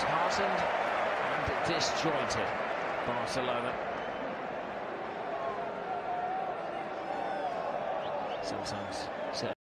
disheartened and disjointed Barcelona. Sometimes, certainly.